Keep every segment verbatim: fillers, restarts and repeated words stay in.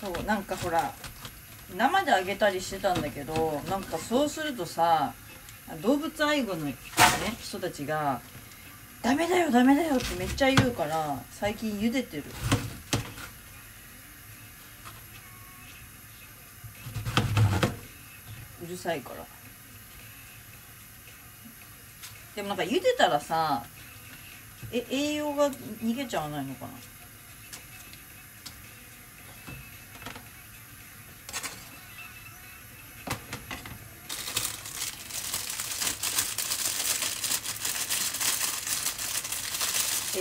そうなんかほら生であげたりしてたんだけど、なんかそうするとさ、動物愛護の、ね、人たちが「ダメだよダメだよ」ってめっちゃ言うから、最近茹でてる。うるさいから。でもなんか茹でたらさ、え栄養が逃げちゃわないのかな。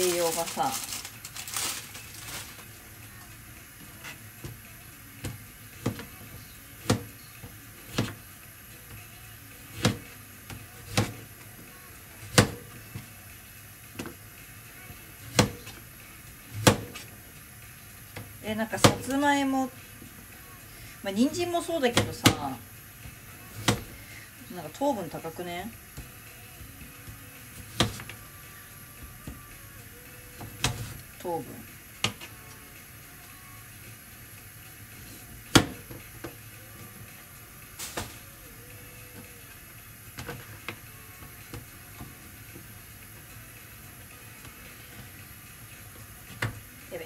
栄養がさ、えなんかさつまいも、まあ人参もそうだけどさ、なんか糖分高くね。糖分やべえ。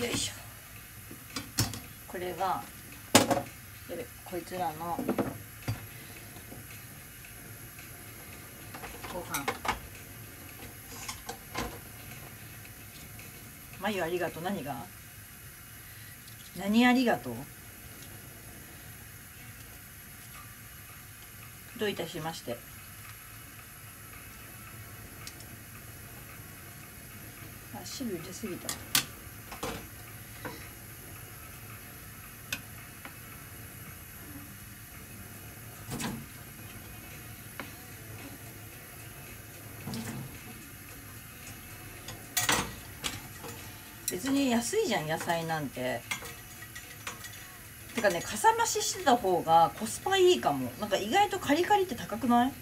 よいしょ。これがこいつらのご飯。まゆありがとう。何が何ありがとう。どういたしまして。あ、汁入れすぎた。別に安いじゃん野菜なんて。てかね、かさ増ししてた方がコスパいいかも。なんか意外とカリカリって高くない？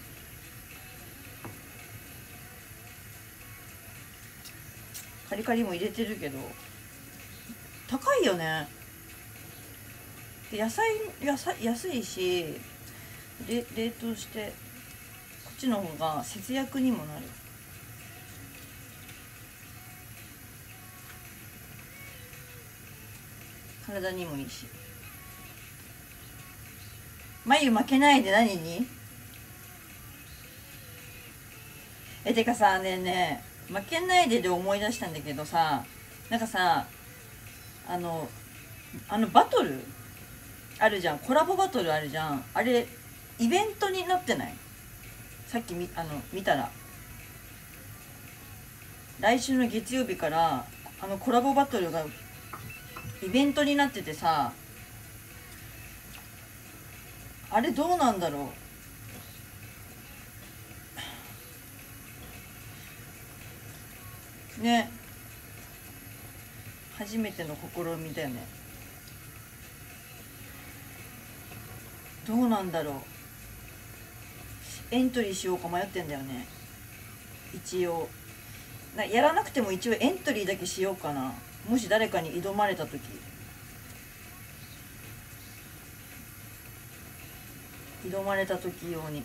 カリカリも入れてるけど高いよね。で野菜、野菜安いし、冷凍してこっちの方が節約にもなる。体にもいいし。眉負けないで何に？えてかさ、ねえねえ、負けないでで思い出したんだけどさ、なんかさ、あのあのバトルあるじゃん、コラボバトルあるじゃん、あれイベントになってない？さっきみあの見たら、来週の月曜日からあのコラボバトルがイベントになっててさ、あれどうなんだろう。ね、初めての試みだよね。どうなんだろう。エントリーしようか迷ってんだよね。一応な、やらなくても一応エントリーだけしようかな。もし誰かに挑まれた時。挑まれた時用に。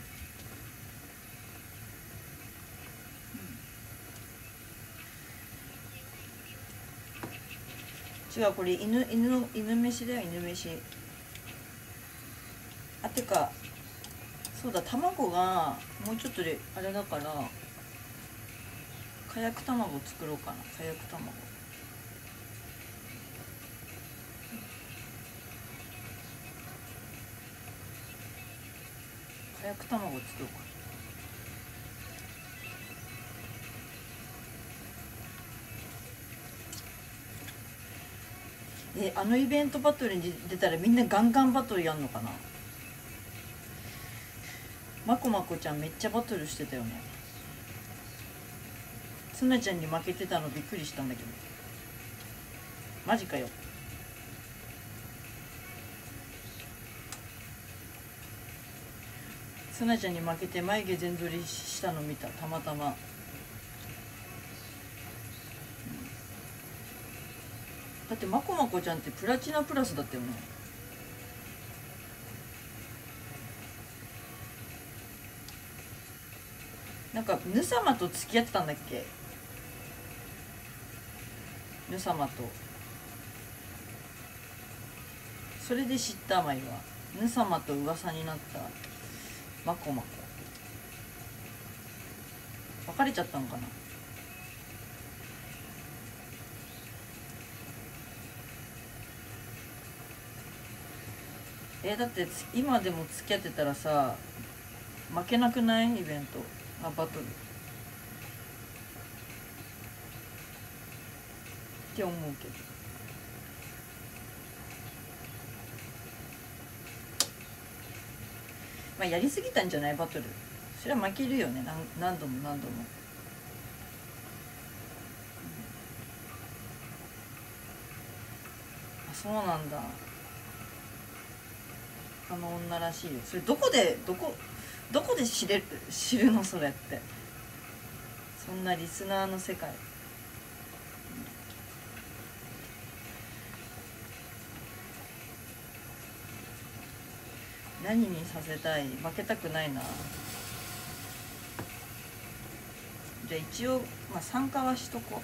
違う、これ犬、犬の、犬飯だよ、犬飯。あ、てか、そうだ、卵がもうちょっとであれだから、かやく卵作ろうかな、かやく卵。かやく卵作ろうか。え、あのイベントバトルに出たらみんなガンガンバトルやんのかな。まこまこちゃんめっちゃバトルしてたよね。つなちゃんに負けてたのびっくりしたんだけど。マジかよ。すなちゃんに負けて眉毛全剃りしたの見た、たまたま。だってまこまこちゃんってプラチナプラスだったよね。なんかヌサマと付き合ってたんだっけ。ヌサマと、それで知ったまいはヌサマと噂になったまこまこ。別れちゃったのかな。えー、だって今でも付き合ってたらさ負けなくない？イベント、あ、バトルって思うけど。まあやりすぎたんじゃないバトル。それは負けるよね、何、何度も何度も。あ、そうなんだ。あの女らしいよ。それどこでどこどこで知れる知るのそれって。そんなリスナーの世界。何にさせたい。負けたくないな。じゃあ一応、まあ、参加はしとこ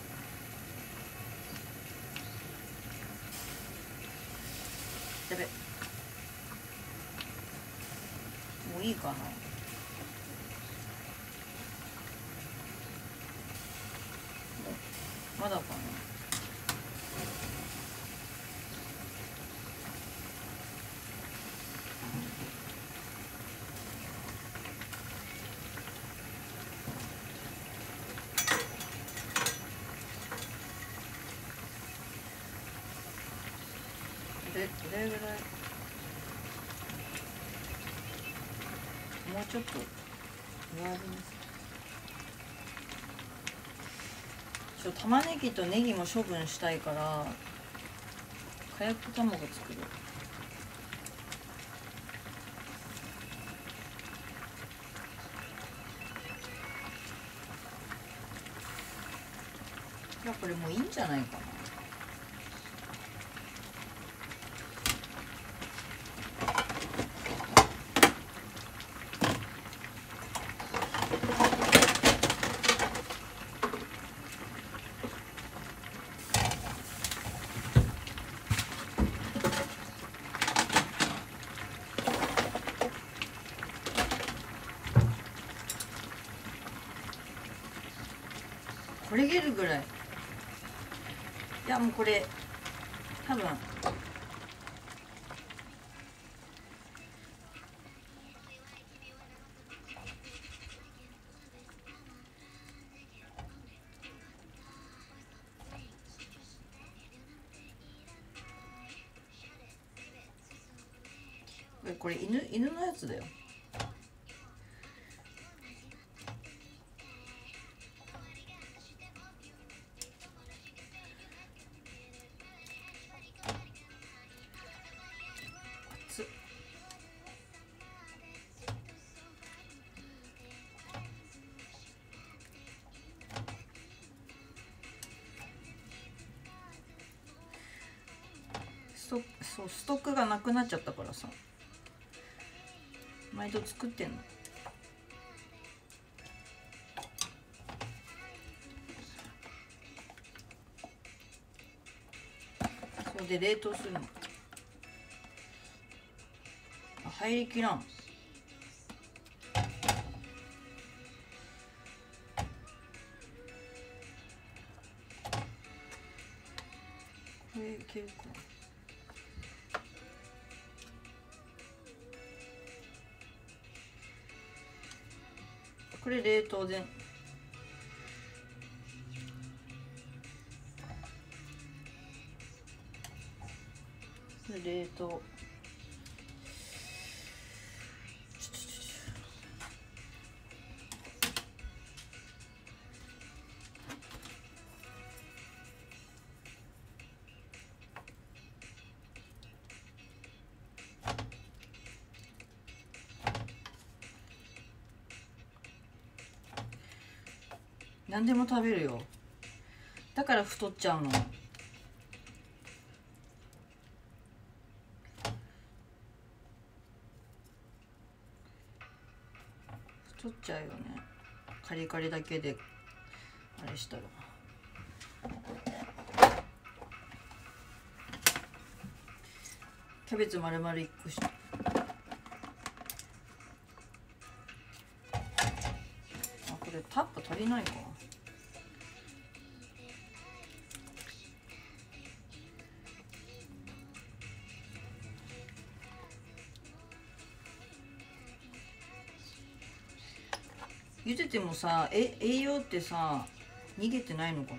う。やべ、いいかな。まだかな。で、どれぐらい。もうちょっと弱火にする。玉ねぎとネギも処分したいからかやく卵作る。いや、これもういいんじゃないかな。これげるぐらい。いやもうこれ多分これ犬犬のやつだよ。そう、ストックがなくなっちゃったからさ毎度作ってんの。それで冷凍するの。あ、入りきらん。これいけるかな。これ冷凍で。冷凍。何でも食べるよ。だから太っちゃうの。太っちゃうよね。カリカリだけであれしたら。キャベツ丸々いっこして、タップ足りないか。茹でてもさ、え、栄養ってさ逃げてないのかな。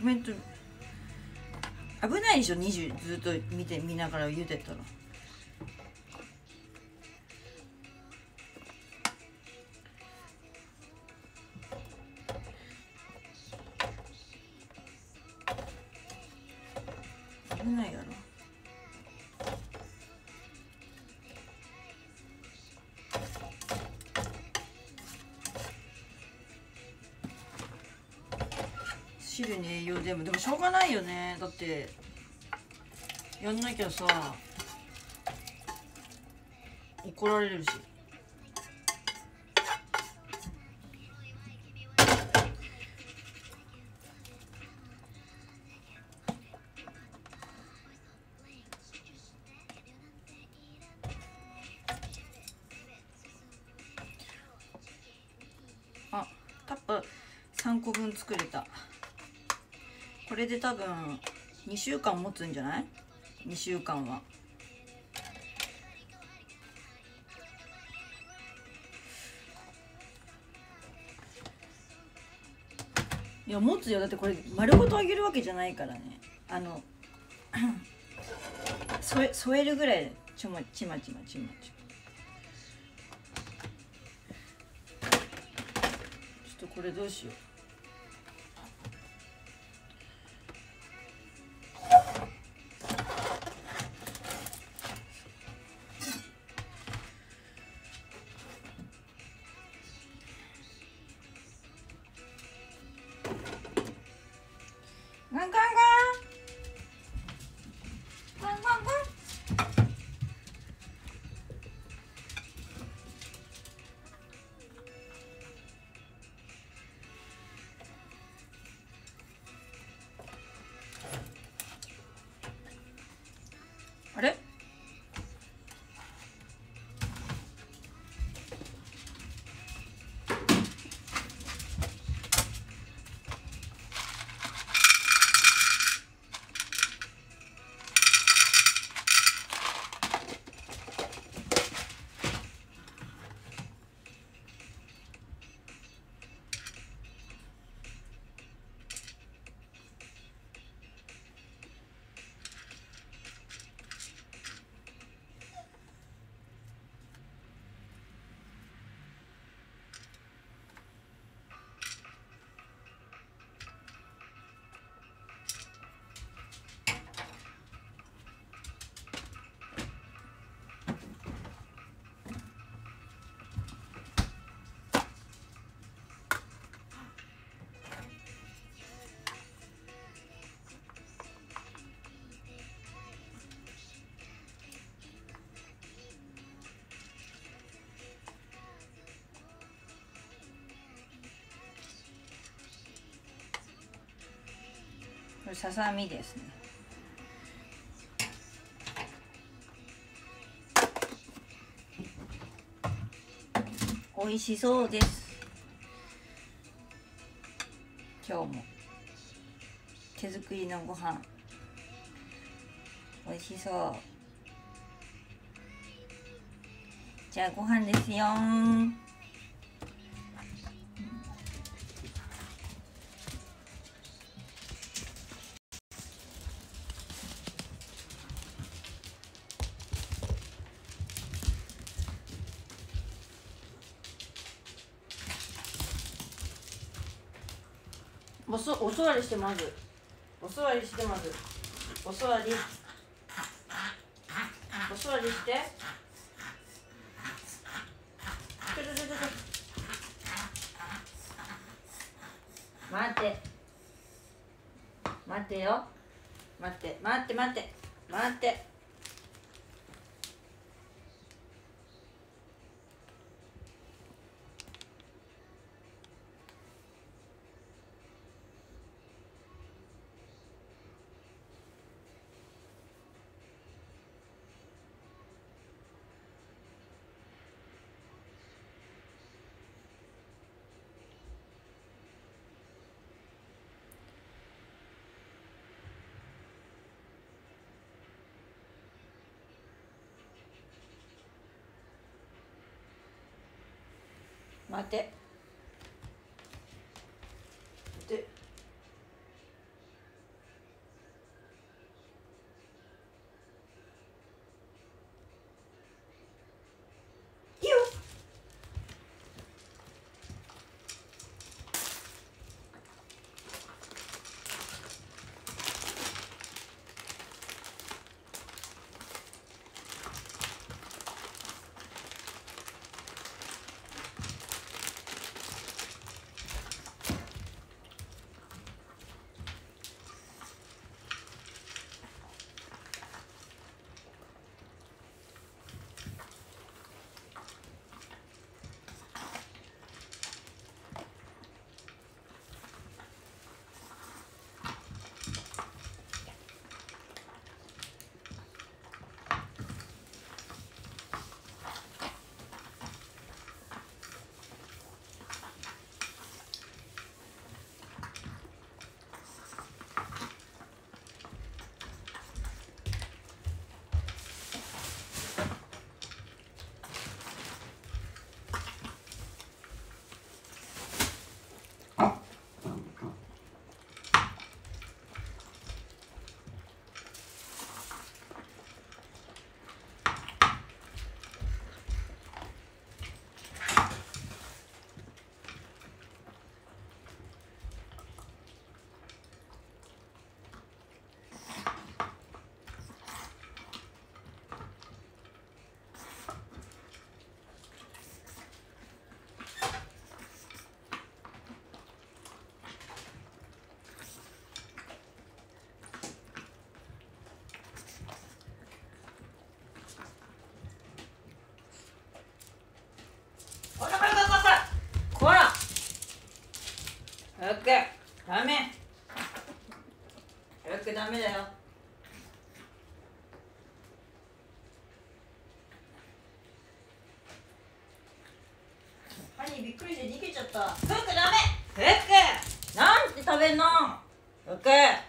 コメント危ないでしょ、にじゅうずっと見て見ながら茹でたら。汁に栄養全部。でもしょうがないよね、だってやんなきゃさ怒られるし。あ、タップさんこぶん作れた。これで多分にしゅうかん持つんじゃない？ に 週間は。いや持つよ、だってこれ丸ごとあげるわけじゃないからね。あの添え、添えるぐらいちまちまちまちまちま。ちょっとこれどうしよう。あれ？ささみですね。美味しそうです。今日も手作りのご飯美味しそう。じゃあご飯ですよー。おそ、お座りしてます。お座りしてます。お座り、お座りして。ちょちょちょちょ。待て。待てよ。待って、待って、待って、待って。待て。待て。いいよ。オッケー、ダメ。オッケー、ダメだよ。ハニーびっくりして逃げちゃった。フックダメ。フック。なんて食べんの。オッケー。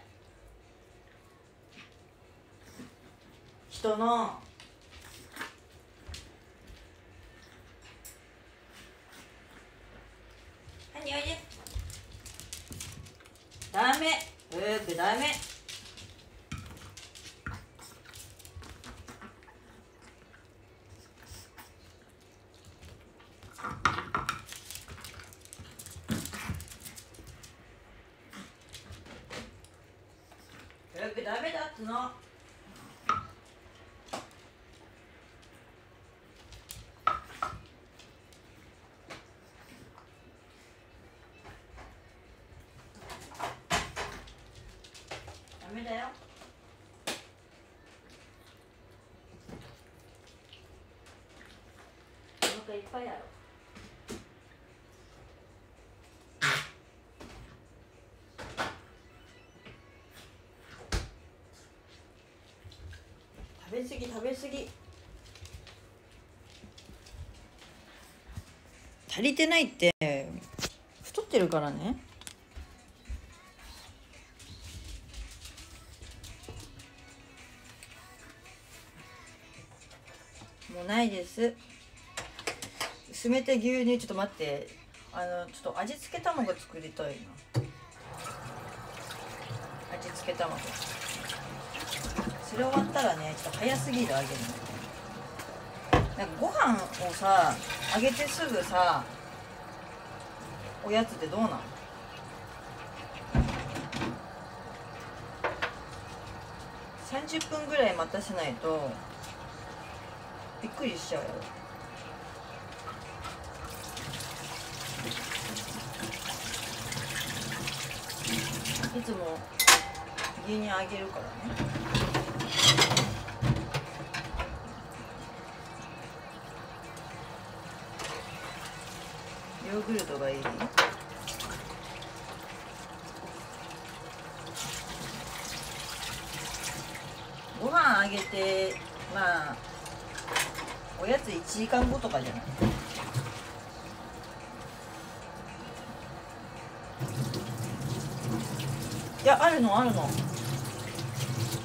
人の。ダメ、フックダメ。フックダメだっつの。ダメだよ。お腹いっぱいだろ。食べ過ぎ食べ過ぎ。足りてないって太ってるからね。もうないです。薄めて牛乳、ちょっと待って、あのちょっと味付け卵作りたいな。味付け卵、それ終わったらね、ちょっと早すぎる揚げるの。なんかご飯をさ揚げてすぐさおやつってどうなの？さんじゅっぷんぐらい待たせないとびっくりしちゃうよ。いつも牛乳あげるからね。ヨーグルトがいい。ご飯あげて、まあおやついちじかんごとかじゃない。いや、あるのあるの、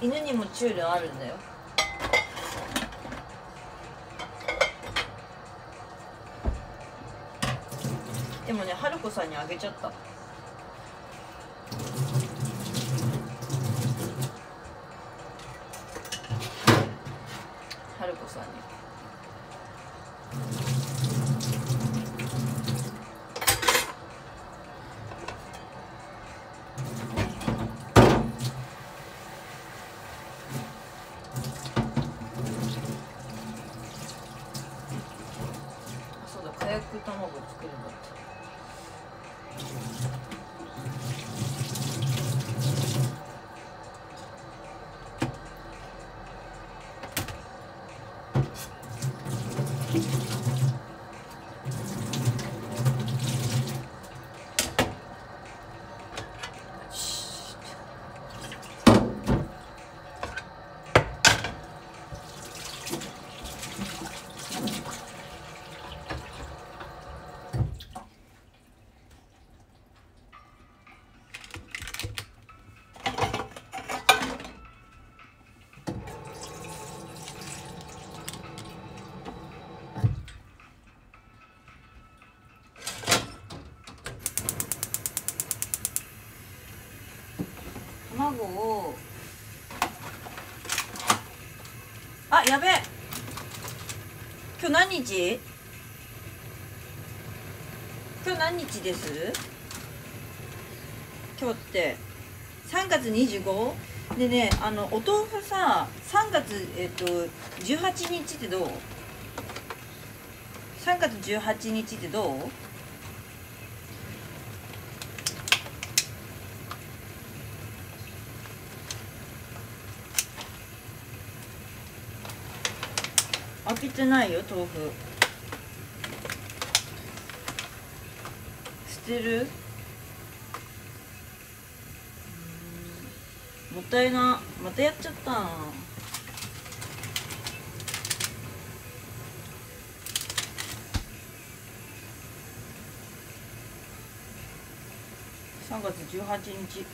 犬にもチュールあるんだよ。でもね、はるこさんにあげちゃった。はるこさんに卵を、あ、やべえ、今日何日？今日何日です？今日ってさんがつにじゅうごでね、あのお豆腐さ、さんがつ、えっと、じゅうはちにちってどう？さんがつじゅうはちにちってどう？開けてないよ、豆腐。捨てる？もったいな。またやっちゃったな。さんがつじゅうはちにち。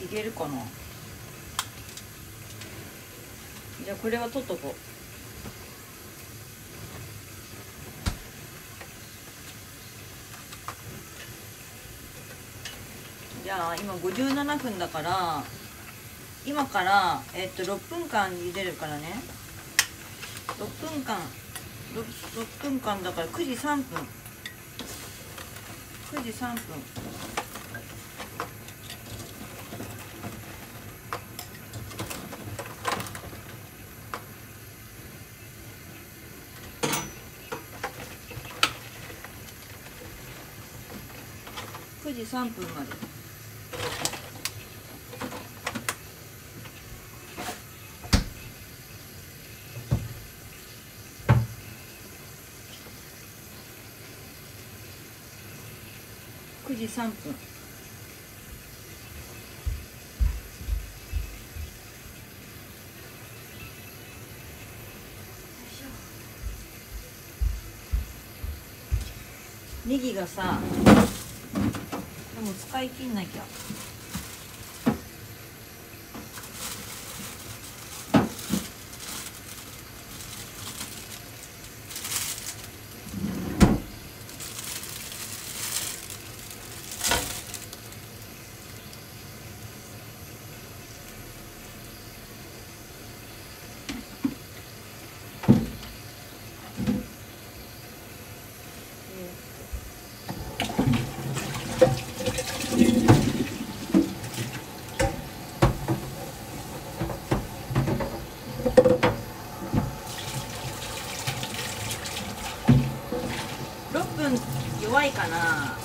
いけるかな。じゃあこれは取っとこう。じゃあ今ごじゅうななふんだから、今からえっとろっぷんかん茹でるからね。ろっぷんかん、 ろっぷんかんだからくじさんぷん、くじさんぷん。くじさんぷんまで。ろくじさんぷん。ネギがさ、でも使い切んなきゃ。弱いかな。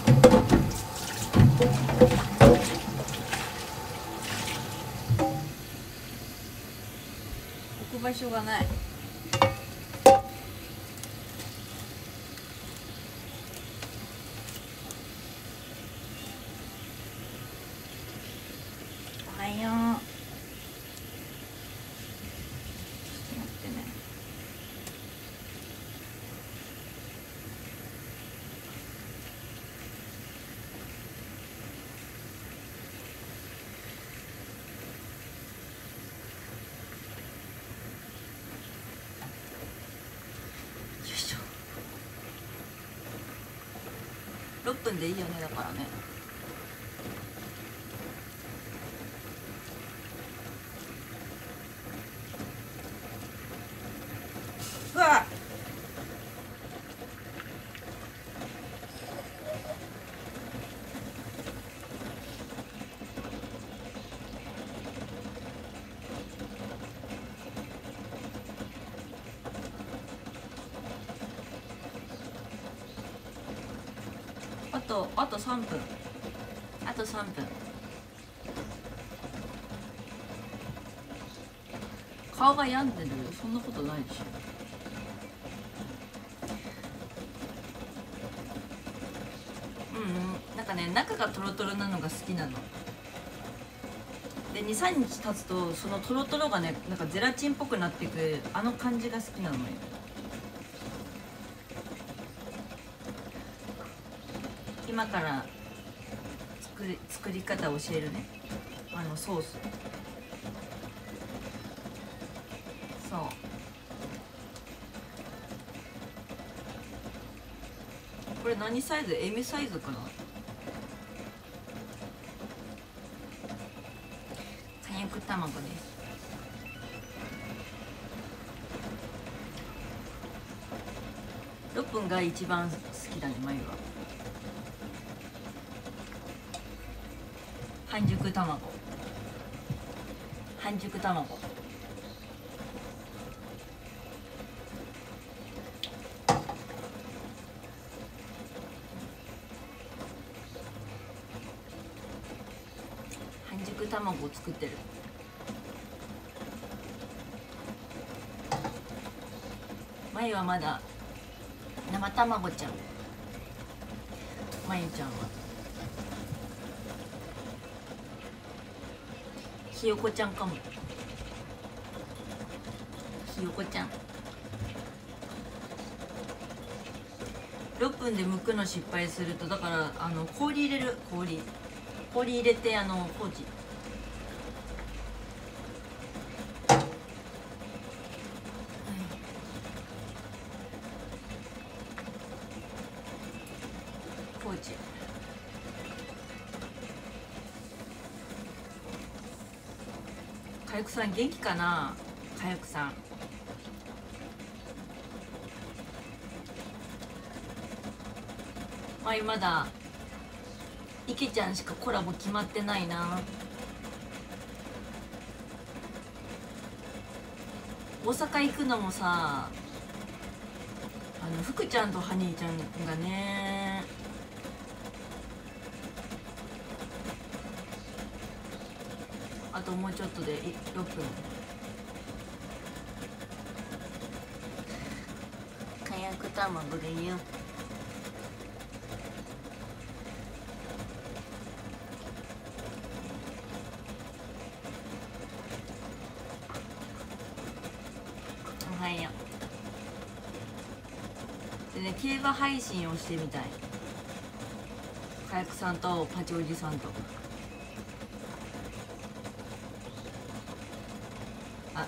置く場所がない。おはよう。ちょっと待ってね。ろっぷんでいいよね、だからね。うわっ、あと、あとさんぷん。あとさんぷん。顔が病んでる？そんなことないでしょ。うんうん、なんかね、中がトロトロなのが好きなので、にさんにち経つとそのトロトロがね、なんかゼラチンっぽくなってくる、あの感じが好きなのよ。今から作り、作り方を教えるね。あのソース。そう。これ何サイズ？ エム サイズかな。かやく卵です。ろっぷんが一番好きだね、まゆは。半熟卵、半熟卵、半熟卵を作ってる。まゆはまだ生卵ちゃん。まゆちゃんはひよこちゃんかも。ひよこちゃん。ろっぷんで剥くの失敗すると、だからあの氷入れる、氷氷入れてあの放置。放置。かやくさん元気かな。かやくさんまゆ、まだいけちゃんしかコラボ決まってないな。大阪行くのもさ、あの福ちゃんとハニーちゃんがね、あともうちょっとでろっぷん。かやく卵でいいよ。ね、競馬配信をしてみたい。カヤクさんとパチおじさんと。あ